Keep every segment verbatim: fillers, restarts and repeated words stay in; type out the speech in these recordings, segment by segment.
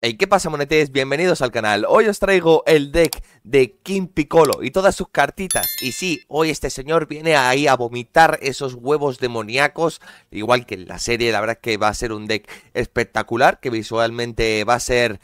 Hey, ¿qué pasa, monetes? Bienvenidos al canal. Hoy os traigo el deck de King Piccolo y todas sus cartitas. Y sí, hoy este señor viene ahí a vomitar esos huevos demoníacos, igual que en la serie. La verdad es que va a ser un deck espectacular, que visualmente va a ser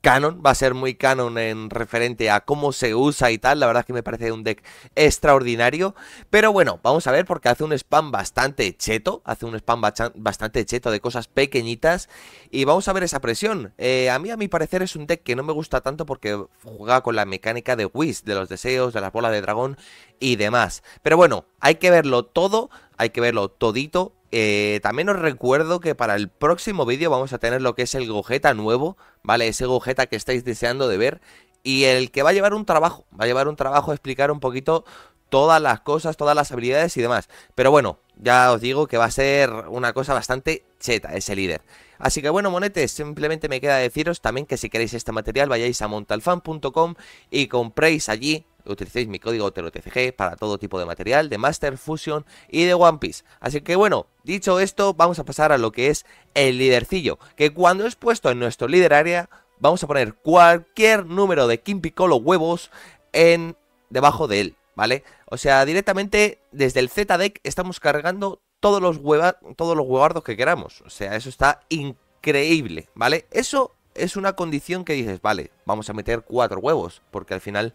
canon, va a ser muy canon en referente a cómo se usa y tal. La verdad es que me parece un deck extraordinario. Pero bueno, vamos a ver, porque hace un spam bastante cheto, hace un spam bastante cheto de cosas pequeñitas. Y vamos a ver esa presión. eh, A mí, a mi parecer, es un deck que no me gusta tanto porque juega con la mecánica de Whis, de los deseos, de las bolas de dragón y demás. Pero bueno, hay que verlo todo, hay que verlo todito. Eh, también os recuerdo que para el próximo vídeo vamos a tener lo que es el Gogeta nuevo, ¿vale? Ese Gogeta que estáis deseando de ver y el que va a llevar un trabajo, va a llevar un trabajo a explicar un poquito todas las cosas, todas las habilidades y demás. Pero bueno, ya os digo que va a ser una cosa bastante cheta ese líder. Así que bueno, monetes, simplemente me queda deciros también que si queréis este material vayáis a montalfan punto com y compréis allí. Utilicéis mi código OteroTCG para todo tipo de material, de Master, Fusion y de One Piece. Así que bueno, dicho esto, vamos a pasar a lo que es el lidercillo, que cuando es puesto en nuestro líder área, vamos a poner cualquier número de King Piccolo huevos en, debajo de él, ¿vale? O sea, directamente desde el Z-Deck estamos cargando todos los, hueva, todos los huevardos que queramos. O sea, eso está increíble, ¿vale? Eso es una condición que dices, vale, vamos a meter cuatro huevos, porque al final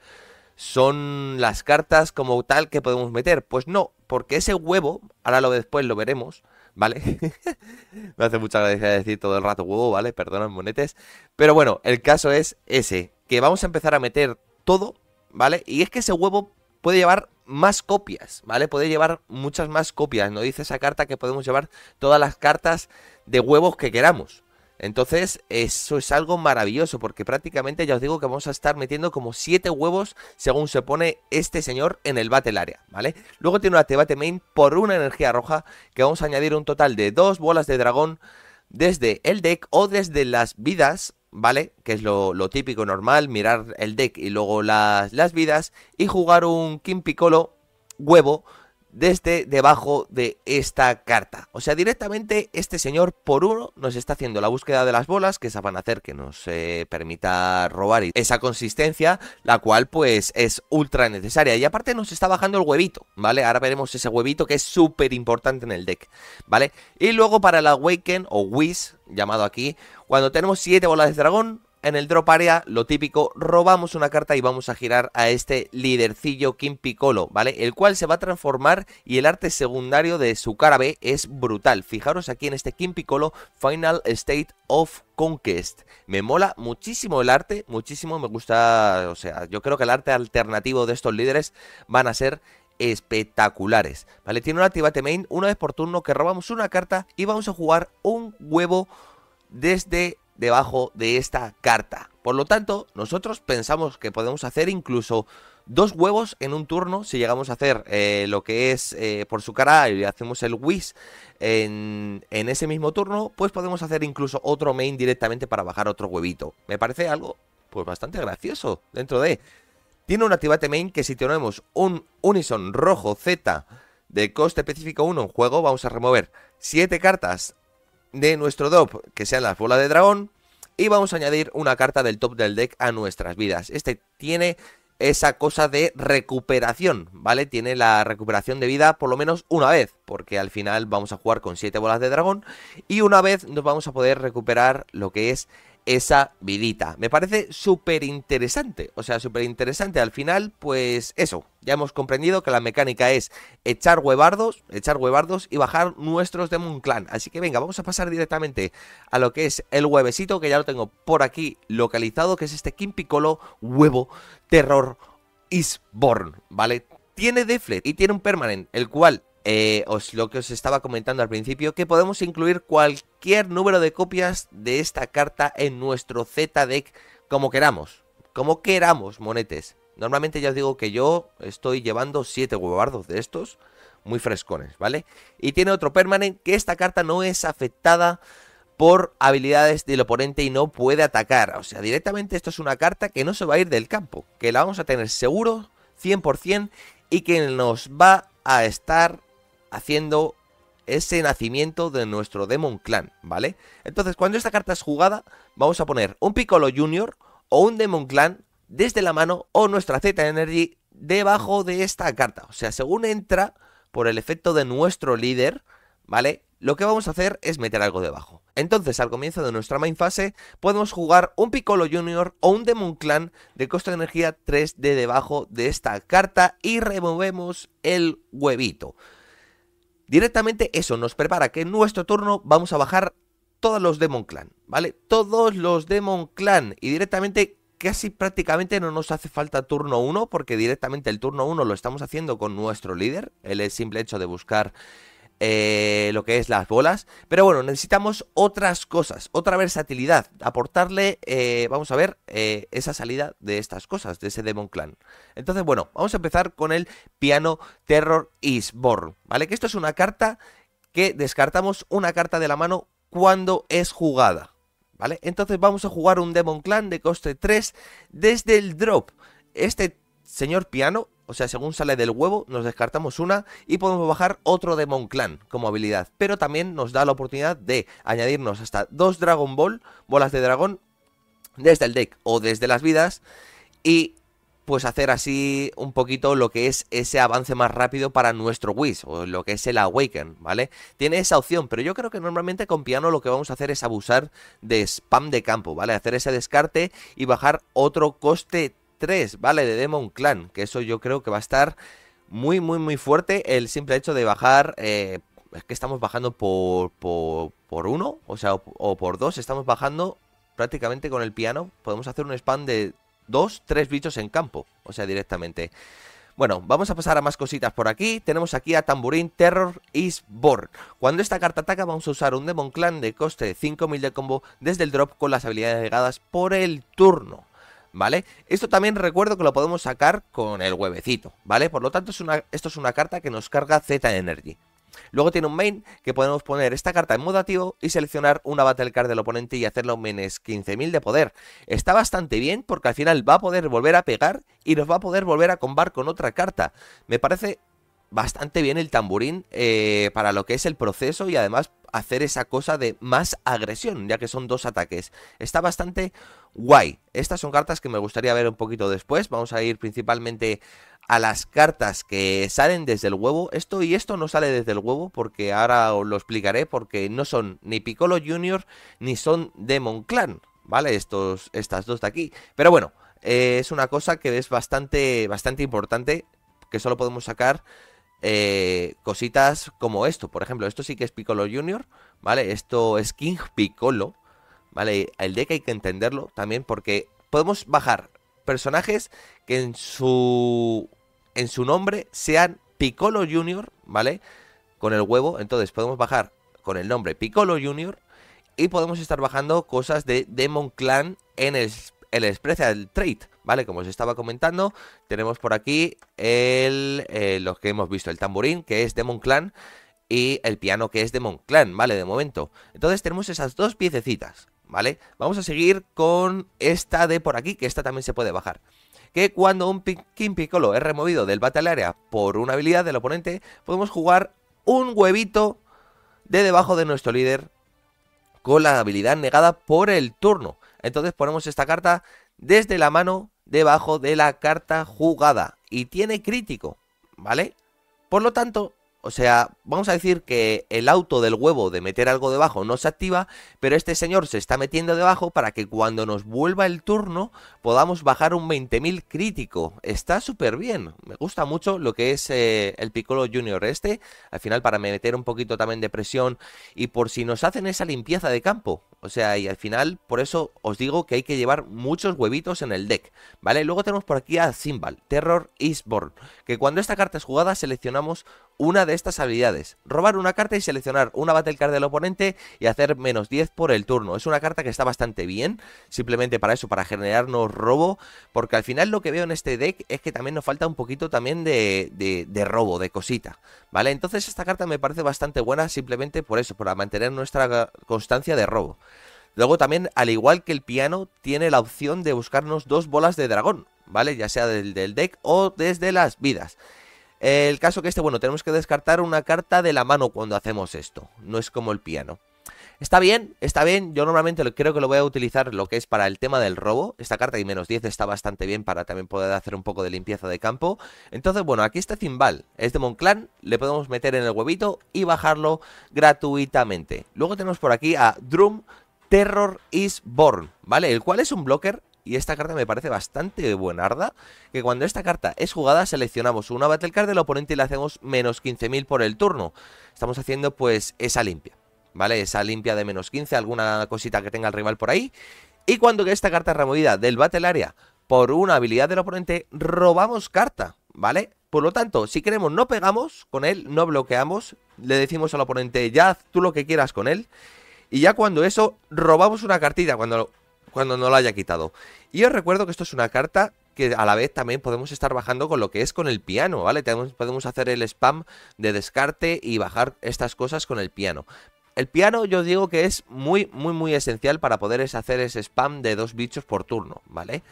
son las cartas como tal que podemos meter. Pues no, porque ese huevo, ahora lo después lo veremos, ¿vale? Me hace mucha gracia decir todo el rato huevo, ¿vale? Perdonad, monetes. Pero bueno, el caso es ese, que vamos a empezar a meter todo, ¿vale? Y es que ese huevo puede llevar más copias, ¿vale? Puede llevar muchas más copias. No dice esa carta que podemos llevar todas las cartas de huevos que queramos. Entonces eso es algo maravilloso, porque prácticamente ya os digo que vamos a estar metiendo como siete huevos según se pone este señor en el Battle Area, ¿vale? Luego tiene una Tebate Main por una energía roja, que vamos a añadir un total de dos bolas de dragón desde el deck o desde las vidas, ¿vale? Que es lo, lo típico normal, mirar el deck y luego las, las vidas y jugar un King Piccolo huevo desde debajo de esta carta. O sea, directamente este señor por uno nos está haciendo la búsqueda de las bolas, que esas van a hacer que nos eh, permita robar esa consistencia, la cual pues es ultra necesaria. Y aparte nos está bajando el huevito, ¿vale? Ahora veremos ese huevito que es súper importante en el deck, ¿vale? Y luego para el Awaken o Whis, llamado aquí, cuando tenemos siete bolas de dragón en el Drop Area, lo típico, robamos una carta y vamos a girar a este lidercillo King Piccolo, ¿vale? El cual se va a transformar y el arte secundario de su cara B es brutal. Fijaros aquí en este King Piccolo Final State of Conquest. Me mola muchísimo el arte, muchísimo me gusta. O sea, yo creo que el arte alternativo de estos líderes van a ser espectaculares, ¿vale? Tiene un activate main una vez por turno que robamos una carta y vamos a jugar un huevo desde debajo de esta carta. Por lo tanto, nosotros pensamos que podemos hacer incluso dos huevos en un turno si llegamos a hacer eh, lo que es eh, por su cara y hacemos el Whis en, en ese mismo turno. Pues podemos hacer incluso otro main directamente para bajar otro huevito. Me parece algo pues bastante gracioso dentro de. Tiene un activate main que si tenemos un Unison rojo Z de coste específico uno en juego, vamos a remover siete cartas de nuestro top, que sean las bolas de dragón, y vamos a añadir una carta del top del deck a nuestras vidas. Este tiene esa cosa de recuperación, ¿vale? Tiene la recuperación de vida por lo menos una vez, porque al final vamos a jugar con siete bolas de dragón y una vez nos vamos a poder recuperar lo que es esa vidita. Me parece súper interesante, o sea, súper interesante. Al final, pues eso, ya hemos comprendido que la mecánica es echar huevardos, echar huevardos y bajar nuestros Demon Clan. Así que venga, vamos a pasar directamente a lo que es el huevecito, que ya lo tengo por aquí localizado, que es este King Piccolo huevo Terror is Born, ¿vale? Tiene Deflet y tiene un permanent, el cual, Eh, os, lo que os estaba comentando al principio, que podemos incluir cualquier número de copias de esta carta en nuestro Z-Deck como queramos. Como queramos, monetes. Normalmente ya os digo que yo estoy llevando siete huevardos de estos, muy frescones, ¿vale? Y tiene otro permanent, que esta carta no es afectada por habilidades del oponente y no puede atacar. O sea, directamente esto es una carta que no se va a ir del campo, que la vamos a tener seguro, cien por cien, y que nos va a estar haciendo ese nacimiento de nuestro Demon Clan, ¿vale? Entonces, cuando esta carta es jugada, vamos a poner un Piccolo Junior o un Demon Clan desde la mano o nuestra Z Energy debajo de esta carta. O sea, según entra por el efecto de nuestro líder, ¿vale? Lo que vamos a hacer es meter algo debajo. Entonces, al comienzo de nuestra main fase, podemos jugar un Piccolo Junior o un Demon Clan de coste de energía tres de debajo de esta carta y removemos el huevito. Directamente eso nos prepara que en nuestro turno vamos a bajar todos los Demon Clan, ¿vale? Todos los Demon Clan y directamente casi prácticamente no nos hace falta turno uno porque directamente el turno uno lo estamos haciendo con nuestro líder, el simple hecho de buscar... Eh, lo que es las bolas. Pero bueno, necesitamos otras cosas, otra versatilidad, aportarle, eh, vamos a ver, eh, esa salida de estas cosas, de ese Demon Clan. Entonces bueno, vamos a empezar con el Piano Terror is Born, ¿vale? Que esto es una carta que descartamos una carta de la mano cuando es jugada, ¿vale? Entonces vamos a jugar un Demon Clan de coste tres desde el drop. Este señor Piano, o sea, según sale del huevo, nos descartamos una y podemos bajar otro Demon Clan como habilidad. Pero también nos da la oportunidad de añadirnos hasta dos Dragon Ball, bolas de dragón, desde el deck o desde las vidas. Y pues hacer así un poquito lo que es ese avance más rápido para nuestro Whis, o lo que es el Awaken, ¿vale? Tiene esa opción, pero yo creo que normalmente con Piano lo que vamos a hacer es abusar de spam de campo, ¿vale? Hacer ese descarte y bajar otro coste tres, ¿vale? De Demon Clan, que eso yo creo que va a estar muy, muy, muy fuerte. El simple hecho de bajar, eh, es que estamos bajando por, por, por uno, o sea, o, o por dos, estamos bajando prácticamente con el Piano. Podemos hacer un spam de dos, tres bichos en campo, o sea, directamente. Bueno, vamos a pasar a más cositas por aquí. Tenemos aquí a Tambourine Terror is Born. Cuando esta carta ataca vamos a usar un Demon Clan de coste cinco mil de combo desde el drop con las habilidades llegadas por el turno, ¿vale? Esto también recuerdo que lo podemos sacar con el huevecito, ¿vale? Por lo tanto, es una, esto es una carta que nos carga Z Energy. Luego tiene un main que podemos poner esta carta en modo activo y seleccionar una Battle Card del oponente y hacerla un menos quince mil de poder. Está bastante bien porque al final va a poder volver a pegar y nos va a poder volver a combar con otra carta. Me parece bastante bien el Tamborín, eh, para lo que es el proceso y además hacer esa cosa de más agresión, ya que son dos ataques. Está bastante guay. Estas son cartas que me gustaría ver un poquito después. Vamos a ir principalmente a las cartas que salen desde el huevo. Esto y esto no sale desde el huevo porque ahora os lo explicaré, porque no son ni Piccolo Junior ni son Demon Clan, ¿vale? Estos, estas dos de aquí. Pero bueno, eh, es una cosa que es bastante, bastante importante, que solo podemos sacar... Eh, cositas como esto. Por ejemplo, esto sí que es Piccolo Junior, ¿vale? Esto es King Piccolo, ¿vale? El deck hay que entenderlo también porque podemos bajar personajes que en su en su nombre sean Piccolo Junior, ¿vale? Con el huevo, entonces podemos bajar con el nombre Piccolo Junior y podemos estar bajando cosas de Demon Clan en el, el Special Trade, ¿vale? Como os estaba comentando, tenemos por aquí el, eh, los que hemos visto, el Tamborín, que es Demon Clan, y el Piano, que es Demon Clan, ¿vale? De momento. Entonces tenemos esas dos piececitas, ¿vale? Vamos a seguir con esta de por aquí, que esta también se puede bajar. Que cuando un King Piccolo es removido del Battle Area por una habilidad del oponente, podemos jugar un huevito de debajo de nuestro líder con la habilidad negada por el turno. Entonces ponemos esta carta desde la mano debajo de la carta jugada y tiene crítico, ¿vale? Por lo tanto, o sea, vamos a decir que el auto del huevo de meter algo debajo no se activa, pero este señor se está metiendo debajo para que cuando nos vuelva el turno podamos bajar un veinte mil crítico. Está súper bien, me gusta mucho lo que es eh, el Piccolo Junior este, al final para meter un poquito también de presión y por si nos hacen esa limpieza de campo. O sea, y al final, por eso os digo que hay que llevar muchos huevitos en el deck, ¿vale? Luego tenemos por aquí a Cymbal, Terror is Born, que cuando esta carta es jugada seleccionamos una de estas habilidades. Robar una carta y seleccionar una Battle Card del oponente y hacer menos diez por el turno. Es una carta que está bastante bien, simplemente para eso, para generarnos robo, porque al final lo que veo en este deck es que también nos falta un poquito también de, de, de robo, de cosita, ¿vale? Entonces esta carta me parece bastante buena simplemente por eso, para mantener nuestra constancia de robo. Luego también, al igual que el Piano, tiene la opción de buscarnos dos bolas de dragón, ¿vale? Ya sea del, del deck o desde las vidas. El caso que este, bueno, tenemos que descartar una carta de la mano cuando hacemos esto. No es como el piano. Está bien, está bien. Yo normalmente creo que lo voy a utilizar lo que es para el tema del robo. Esta carta y menos diez está bastante bien para también poder hacer un poco de limpieza de campo. Entonces, bueno, aquí está Cymbal. Es Demon Clan. Le podemos meter en el huevito y bajarlo gratuitamente. Luego tenemos por aquí a Drum, Terror is Born, ¿vale? El cual es un blocker. Y esta carta me parece bastante buenarda, que cuando esta carta es jugada seleccionamos una battle card del oponente y le hacemos menos quince mil por el turno. Estamos haciendo pues esa limpia, ¿vale? Esa limpia de menos quince, alguna cosita que tenga el rival por ahí. Y cuando esta carta es removida del Battle Area por una habilidad del oponente, robamos carta, ¿vale? Por lo tanto, si queremos no pegamos con él, no bloqueamos, le decimos al oponente ya haz tú lo que quieras con él. Y ya cuando eso, robamos una cartita cuando lo... cuando no lo haya quitado. Y os recuerdo que esto es una carta que a la vez también podemos estar bajando con lo que es con el piano, ¿vale? Tenemos, podemos hacer el spam de descarte y bajar estas cosas con el piano. El piano yo digo que es muy, muy, muy esencial para poder hacer ese spam de dos bichos por turno, ¿vale?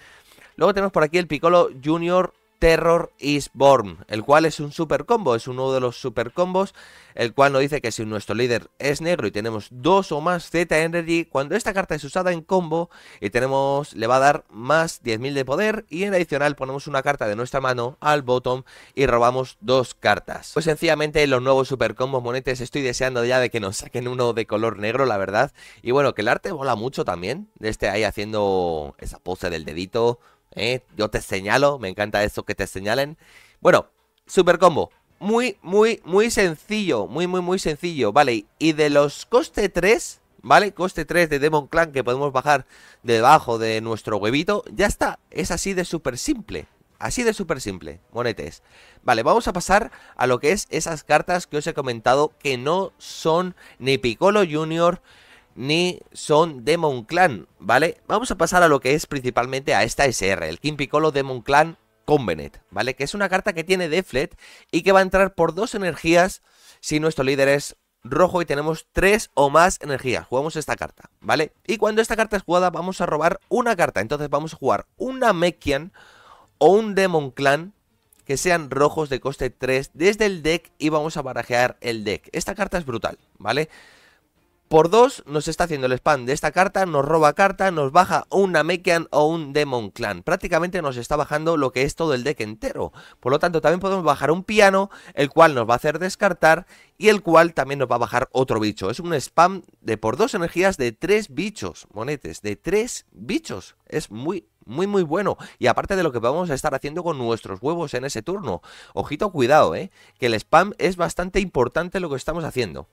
Luego tenemos por aquí el Piccolo Junior, Terror is Born, el cual es un super combo, es uno de los super combos, el cual nos dice que si nuestro líder es negro y tenemos dos o más Z Energy, cuando esta carta es usada en combo y tenemos, le va a dar más diez mil de poder y en adicional ponemos una carta de nuestra mano al bottom y robamos dos cartas. Pues sencillamente los nuevos super combos monetes, estoy deseando ya de que nos saquen uno de color negro, la verdad. Y bueno, que el arte mola mucho también, este ahí haciendo esa pose del dedito. Eh, yo te señalo, me encanta eso que te señalen. Bueno, super combo. Muy, muy, muy sencillo. Muy, muy, muy sencillo, vale. Y de los coste tres, vale, coste tres de Demon Clan que podemos bajar debajo de nuestro huevito, ya está, es así de súper simple. Así de súper simple, monetes. Vale, vamos a pasar a lo que es esas cartas que os he comentado, que no son ni Piccolo Junior ni son Demon Clan, ¿vale? Vamos a pasar a lo que es principalmente a esta S R, el King Piccolo Demon Clan Convenet, ¿vale? Que es una carta que tiene Deflet y que va a entrar por dos energías si nuestro líder es rojo y tenemos tres o más energías. Jugamos esta carta, ¿vale? Y cuando esta carta es jugada vamos a robar una carta, entonces vamos a jugar un Namekian o un Demon Clan que sean rojos de coste tres desde el deck y vamos a barajear el deck. Esta carta es brutal, ¿vale? Por dos nos está haciendo el spam de esta carta, nos roba carta, nos baja un Namekian o un Demon Clan. Prácticamente nos está bajando lo que es todo el deck entero. Por lo tanto también podemos bajar un piano, el cual nos va a hacer descartar y el cual también nos va a bajar otro bicho. Es un spam de por dos energías de tres bichos, monetes, de tres bichos. Es muy, muy, muy bueno. Y aparte de lo que vamos a estar haciendo con nuestros huevos en ese turno. Ojito, cuidado, eh, que el spam es bastante importante lo que estamos haciendo.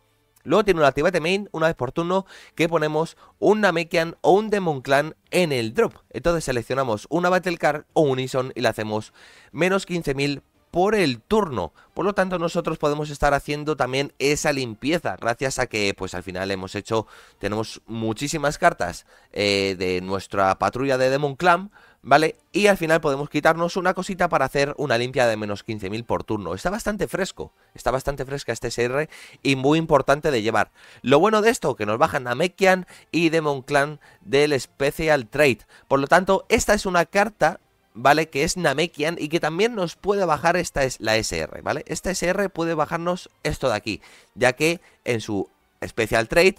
Luego tiene un activate main, una vez por turno, que ponemos un Namekian o un Demon Clan en el drop. Entonces seleccionamos una battle card o un Unison y le hacemos menos quince mil por el turno. Por lo tanto nosotros podemos estar haciendo también esa limpieza, gracias a que pues al final hemos hecho, tenemos muchísimas cartas eh, de nuestra patrulla de Demon Clan, ¿vale? Y al final podemos quitarnos una cosita para hacer una limpia de menos quince mil por turno. Está bastante fresco, está bastante fresca este S R y muy importante de llevar. Lo bueno de esto, que nos bajan Namekian y Demon Clan del Special Trade. Por lo tanto, esta es una carta, ¿vale? Que es Namekian y que también nos puede bajar esta es la S R, ¿vale? Esta S R puede bajarnos esto de aquí, ya que en su Special Trade,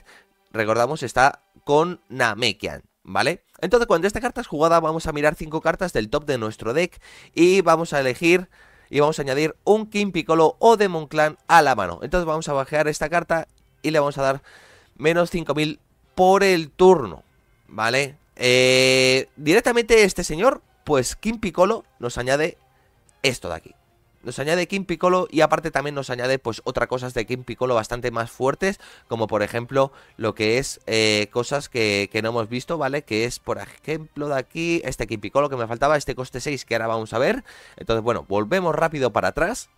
recordamos, está con Namekian, ¿vale? Entonces cuando esta carta es jugada vamos a mirar cinco cartas del top de nuestro deck y vamos a elegir y vamos a añadir un King Piccolo o Demon Clan a la mano. Entonces vamos a bajear esta carta y le vamos a dar menos cinco mil por el turno, ¿vale? Eh, directamente este señor, pues King Piccolo nos añade esto de aquí. Nos añade King Piccolo y aparte también nos añade pues otras cosas de King Piccolo bastante más fuertes, como por ejemplo lo que es eh, cosas que, que no hemos visto, ¿vale? Que es por ejemplo de aquí, este King Piccolo que me faltaba, este coste seis que ahora vamos a ver. Entonces bueno, volvemos rápido para atrás,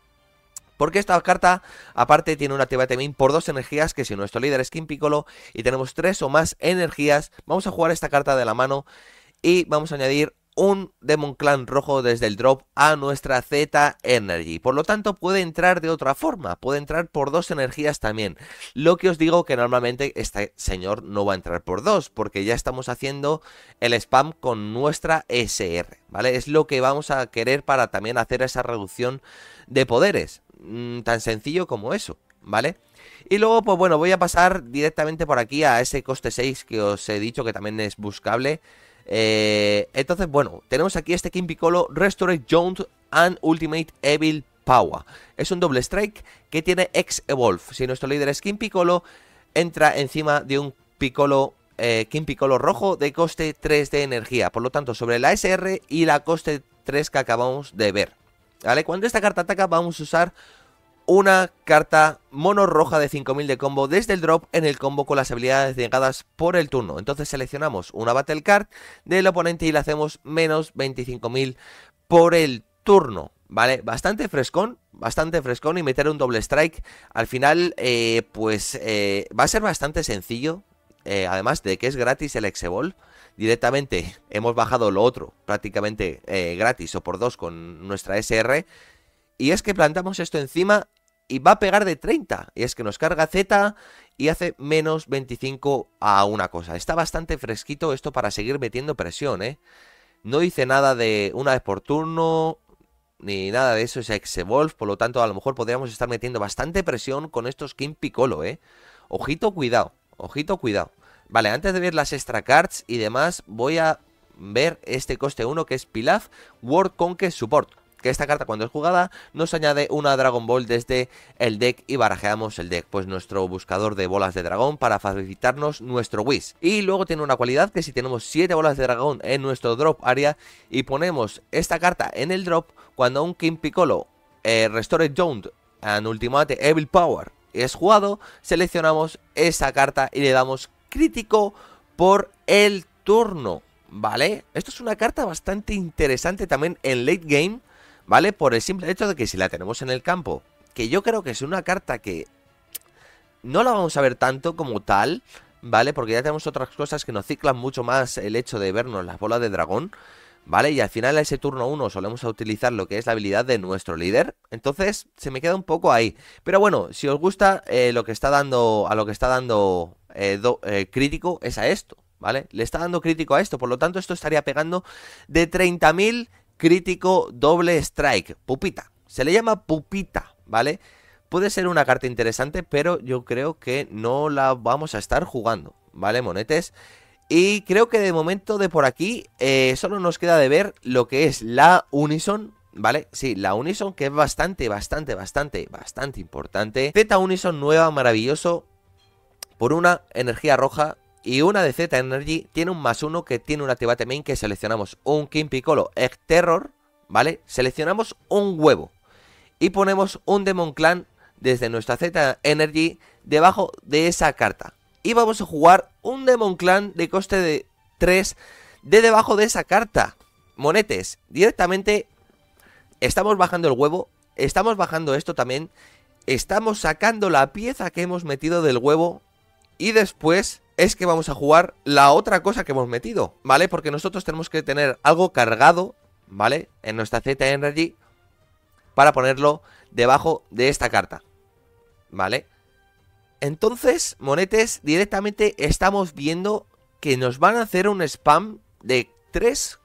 porque esta carta aparte tiene un activate main por dos energías, que si nuestro líder es King Piccolo y tenemos tres o más energías, vamos a jugar esta carta de la mano y vamos a añadir un Demon Clan rojo desde el drop a nuestra Z Energy. Por lo tanto puede entrar de otra forma, puede entrar por dos energías también. Lo que os digo que normalmente este señor no va a entrar por dos, porque ya estamos haciendo el spam con nuestra S R, ¿vale? Es lo que vamos a querer para también hacer esa reducción de poderes, mm, tan sencillo como eso, ¿vale? Y luego, pues bueno, voy a pasar directamente por aquí a ese coste seis que os he dicho que también es buscable. Eh, entonces, bueno, tenemos aquí este King Piccolo Restore Joint and Ultimate Evil Power. Es un doble strike que tiene X-Evolve. Si nuestro líder es King Piccolo, entra encima de un Piccolo, eh, King Piccolo rojo de coste tres de energía. Por lo tanto, sobre la S R y la coste tres que acabamos de ver, ¿vale? Cuando esta carta ataca, vamos a usar una carta mono roja de cinco mil de combo desde el drop en el combo con las habilidades negadas por el turno. Entonces seleccionamos una battle card del oponente y le hacemos menos veinticinco mil por el turno, ¿vale? Bastante frescón, bastante frescón, y meter un doble strike al final eh, pues eh, va a ser bastante sencillo. Eh, además de que es gratis el X-Evolve, directamente hemos bajado lo otro prácticamente eh, gratis o por dos con nuestra S R. Y es que plantamos esto encima y va a pegar de treinta. Y es que nos carga Z y hace menos veinticinco a una cosa. Está bastante fresquito esto para seguir metiendo presión, ¿eh? No dice nada de una vez por turno ni nada de eso. Es X-Evolve, por lo tanto a lo mejor podríamos estar metiendo bastante presión con estos King Piccolo, ¿eh? Ojito, cuidado, ojito, cuidado. Vale, antes de ver las extra cards y demás, voy a ver este coste uno que es Pilaf World Conquest Support. Que esta carta cuando es jugada nos añade una Dragon Ball desde el deck y barajeamos el deck, pues nuestro buscador de bolas de dragón para facilitarnos nuestro Whis. Y luego tiene una cualidad que si tenemos siete bolas de dragón en nuestro drop area y ponemos esta carta en el drop, cuando un King Piccolo eh, Restored Joint and Ultimate Evil Power es jugado, seleccionamos esa carta y le damos crítico por el turno, ¿vale? Esto es una carta bastante interesante también en late game, ¿vale? Por el simple hecho de que si la tenemos en el campo, que yo creo que es una carta que no la vamos a ver tanto como tal, ¿vale? Porque ya tenemos otras cosas que nos ciclan mucho más el hecho de vernos las bolas de dragón, ¿vale? Y al final a ese turno uno solemos utilizar lo que es la habilidad de nuestro líder. Entonces se me queda un poco ahí. Pero bueno, si os gusta eh, lo que está dando, a lo que está dando eh, do, eh, crítico es a esto, ¿vale? Le está dando crítico a esto, por lo tanto esto estaría pegando de treinta mil... Crítico doble strike, pupita, se le llama pupita, ¿vale? Puede ser una carta interesante, pero yo creo que no la vamos a estar jugando, ¿vale, monetes? Y creo que de momento de por aquí eh, solo nos queda de ver lo que es la Unison, ¿vale? Sí, la Unison, que es bastante, bastante, bastante, bastante importante. Z Unison nueva, maravilloso, por una energía roja. Y una de Z Energy tiene un más uno que tiene un activate main que seleccionamos un King Piccolo Egg Terror, ¿vale? Seleccionamos un huevo y ponemos un Demon Clan desde nuestra Z Energy debajo de esa carta. Y vamos a jugar un Demon Clan de coste de tres de debajo de esa carta. Monetes, directamente estamos bajando el huevo, estamos bajando esto también, estamos sacando la pieza que hemos metido del huevo y después es que vamos a jugar la otra cosa que hemos metido, ¿vale? Porque nosotros tenemos que tener algo cargado, ¿vale? En nuestra Z Energy para ponerlo debajo de esta carta, ¿vale? Entonces, monetes, directamente estamos viendo que nos van a hacer un spam de tres,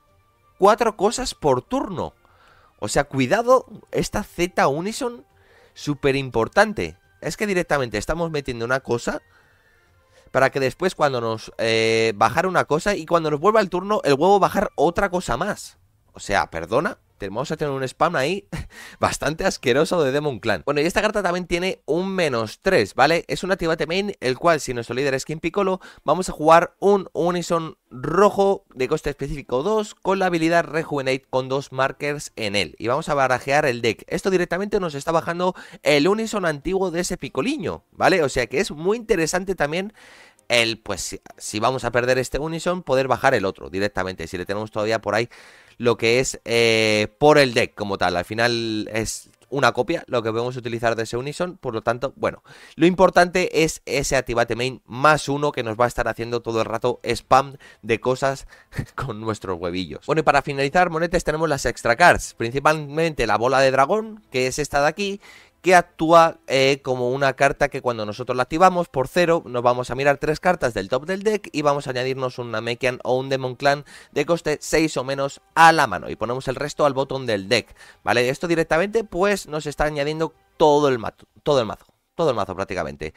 cuatro cosas por turno. O sea, cuidado, esta Z Unison, súper importante. Es que directamente estamos metiendo una cosa para que después cuando nos eh, bajar una cosa y cuando nos vuelva el turno, el huevo bajar otra cosa más. O sea, perdona, vamos a tener un spam ahí bastante asqueroso de Demon Clan. Bueno, y esta carta también tiene un menos tres, ¿vale? Es un activate main, el cual si nuestro líder es King Piccolo, vamos a jugar un Unison rojo de coste específico dos con la habilidad Rejuvenate con dos markers en él. Y vamos a barajear el deck. Esto directamente nos está bajando el Unison antiguo de ese Picoliño, ¿vale? O sea que es muy interesante también el, pues si vamos a perder este Unison, poder bajar el otro directamente, si le tenemos todavía por ahí lo que es eh, por el deck como tal. Al final es una copia, lo que podemos utilizar de ese Unison. Por lo tanto, bueno, lo importante es ese activate main más uno que nos va a estar haciendo todo el rato spam de cosas con nuestros huevillos. Bueno, y para finalizar, monetes, tenemos las extra cards, principalmente la bola de dragón, que es esta de aquí, que actúa eh, como una carta que cuando nosotros la activamos por cero, nos vamos a mirar tres cartas del top del deck y vamos a añadirnos un Namekian o un Demon Clan de coste seis o menos a la mano y ponemos el resto al botón del deck, ¿vale? Esto directamente pues nos está añadiendo todo el, mazo, todo el mazo, todo el mazo prácticamente.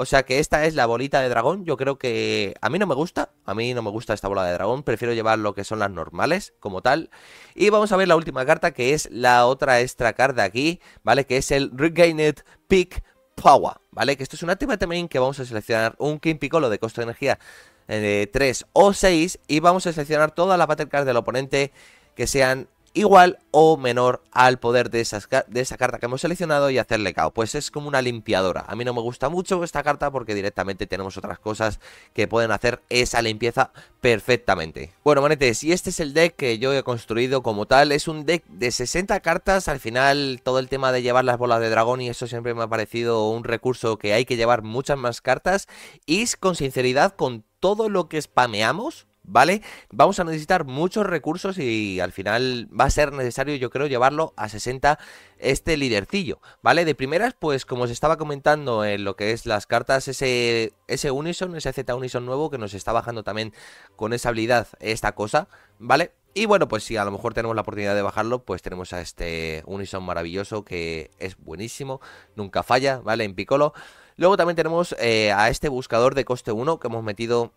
O sea que esta es la bolita de dragón, yo creo que a mí no me gusta, a mí no me gusta esta bola de dragón, prefiero llevar lo que son las normales como tal. Y vamos a ver la última carta, que es la otra extra card de aquí, ¿vale? Que es el Rejuvenate Peak Power, ¿vale? Que esto es un activate main que vamos a seleccionar un King Piccolo de coste de energía eh, tres o seis y vamos a seleccionar todas las battle cards del oponente que sean igual o menor al poder de, esas, de esa carta que hemos seleccionado y hacerle K O. Pues es como una limpiadora. A mí no me gusta mucho esta carta porque directamente tenemos otras cosas que pueden hacer esa limpieza perfectamente. Bueno, manetes, y este es el deck que yo he construido como tal. Es un deck de sesenta cartas. Al final, todo el tema de llevar las bolas de dragón y eso siempre me ha parecido un recurso que hay que llevar muchas más cartas. Y con sinceridad, con todo lo que spameamos, ¿vale? Vamos a necesitar muchos recursos y al final va a ser necesario, yo creo, llevarlo a sesenta este lidercillo, ¿vale? De primeras, pues como os estaba comentando en lo que es las cartas, ese, ese Unison, ese Z Unison nuevo que nos está bajando también con esa habilidad esta cosa, ¿vale? Y bueno, pues si a lo mejor tenemos la oportunidad de bajarlo, pues tenemos a este Unison maravilloso que es buenísimo, nunca falla, ¿vale? En Piccolo. Luego también tenemos eh, a este buscador de coste uno que hemos metido...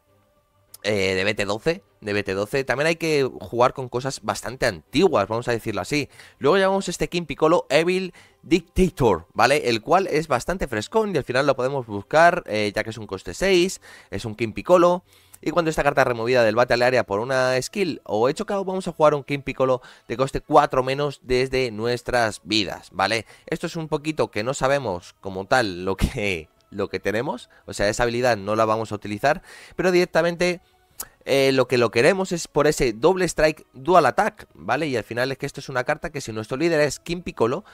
Eh, de B T doce, de B T doce. También hay que jugar con cosas bastante antiguas, vamos a decirlo así. Luego llevamos este King Piccolo Evil Dictator, ¿vale? El cual es bastante frescón y al final lo podemos buscar, eh, ya que es un coste seis, es un King Piccolo. Y cuando esta carta es removida del Battle Area por una skill o hecho K O, vamos a jugar un King Piccolo de coste cuatro menos desde nuestras vidas, ¿vale? Esto es un poquito que no sabemos como tal lo que... lo que tenemos, o sea, esa habilidad no la vamos a utilizar, pero directamente eh, lo que lo queremos es por ese doble strike dual attack, ¿vale? Y al final es que esto es una carta que si nuestro líder es King Piccolo,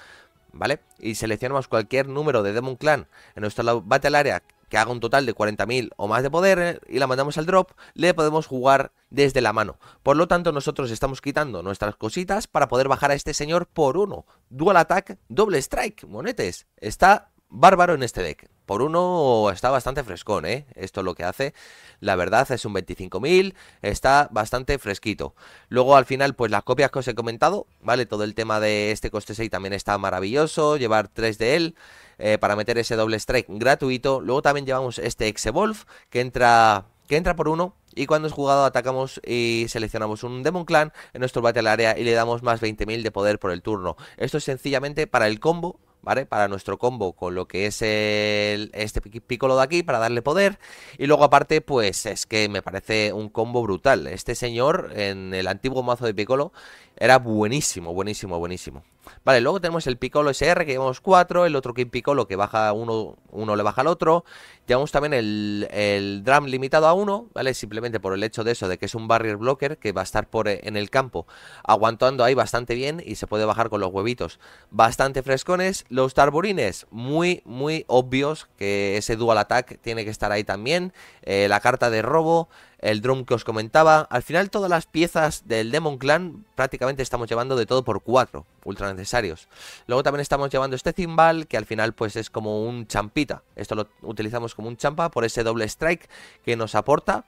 ¿vale? Y seleccionamos cualquier número de Demon Clan en nuestra Battle Area que haga un total de cuarenta mil o más de poder y la mandamos al drop, le podemos jugar desde la mano. Por lo tanto, nosotros estamos quitando nuestras cositas para poder bajar a este señor por uno. Dual attack, doble strike, monetes. Está bárbaro en este deck. Por uno está bastante frescón, ¿eh? Esto es lo que hace. La verdad es un veinticinco mil. Está bastante fresquito. Luego al final pues las copias que os he comentado, ¿vale? Todo el tema de este coste seis también está maravilloso. Llevar tres de él eh, para meter ese doble strike gratuito. Luego también llevamos este X-Evolve que entra, que entra por uno. Y cuando es jugado atacamos y seleccionamos un Demon Clan en nuestro Battle Area y le damos más veinte mil de poder por el turno. Esto es sencillamente para el combo, ¿vale? Para nuestro combo con lo que es el, este Piccolo de aquí, para darle poder. Y luego aparte, pues es que me parece un combo brutal. Este señor en el antiguo mazo de Piccolo era buenísimo, buenísimo, buenísimo. Vale, luego tenemos el Piccolo S R que llevamos cuatro, el otro King Piccolo que baja uno, uno le baja al otro. Llevamos también el, el Drum limitado a uno, ¿vale? Simplemente por el hecho de eso, de que es un Barrier Blocker que va a estar por en el campo aguantando ahí bastante bien y se puede bajar con los huevitos bastante frescones. Los Tambourines, muy, muy obvios que ese Dual Attack tiene que estar ahí también. Eh, la carta de robo, el Drum que os comentaba. Al final todas las piezas del Demon Clan prácticamente estamos llevando de todo por cuatro, ultra necesarios. Luego también estamos llevando este Cymbal que al final pues es como un champita. Esto lo utilizamos como un champa por ese doble strike que nos aporta.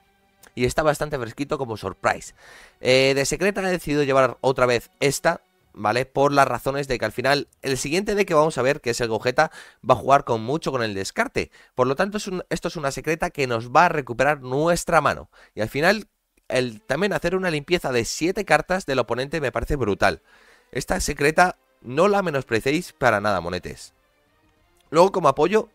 Y está bastante fresquito como surprise. Eh, de secreta he decidido llevar otra vez esta, ¿vale? Por las razones de que al final el siguiente deck que vamos a ver, que es el Gogeta, va a jugar con mucho con el descarte. Por lo tanto, es un, esto es una secreta que nos va a recuperar nuestra mano. Y al final, el, también hacer una limpieza de siete cartas del oponente me parece brutal. Esta secreta no la menosprecéis para nada, monetes. Luego, como apoyo,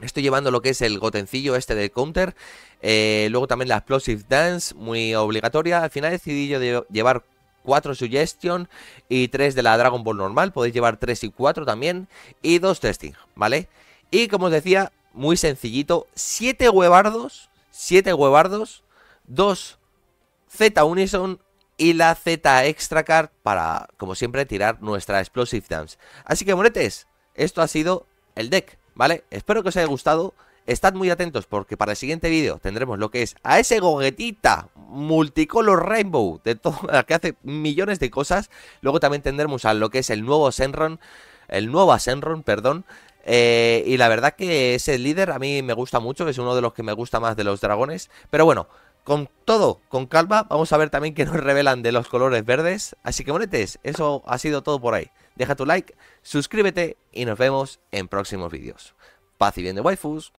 estoy llevando lo que es el gotencillo este del counter. Eh, luego también la Explosive Dance, muy obligatoria. Al final decidí yo de llevar cuatro Suggestion y tres de la Dragon Ball normal, podéis llevar tres y cuatro también, y dos Testing, ¿vale? Y como os decía, muy sencillito, siete huevardos, siete huevardos, dos Z Unison y la Z Extra Card para, como siempre, tirar nuestra Explosive Dance. Así que, monetes, esto ha sido el deck, ¿vale? Espero que os haya gustado. Estad muy atentos porque para el siguiente vídeo tendremos lo que es a ese Gogetita multicolor rainbow de todo, que hace millones de cosas. Luego también tendremos a lo que es el nuevo Shenron, el nuevo Shenron, perdón. Eh, y la verdad que ese líder a mí me gusta mucho, es uno de los que me gusta más de los dragones. Pero bueno, con todo, con calma, vamos a ver también qué nos revelan de los colores verdes. Así que, monetes, eso ha sido todo por ahí. Deja tu like, suscríbete y nos vemos en próximos vídeos. Paz y bien de waifus.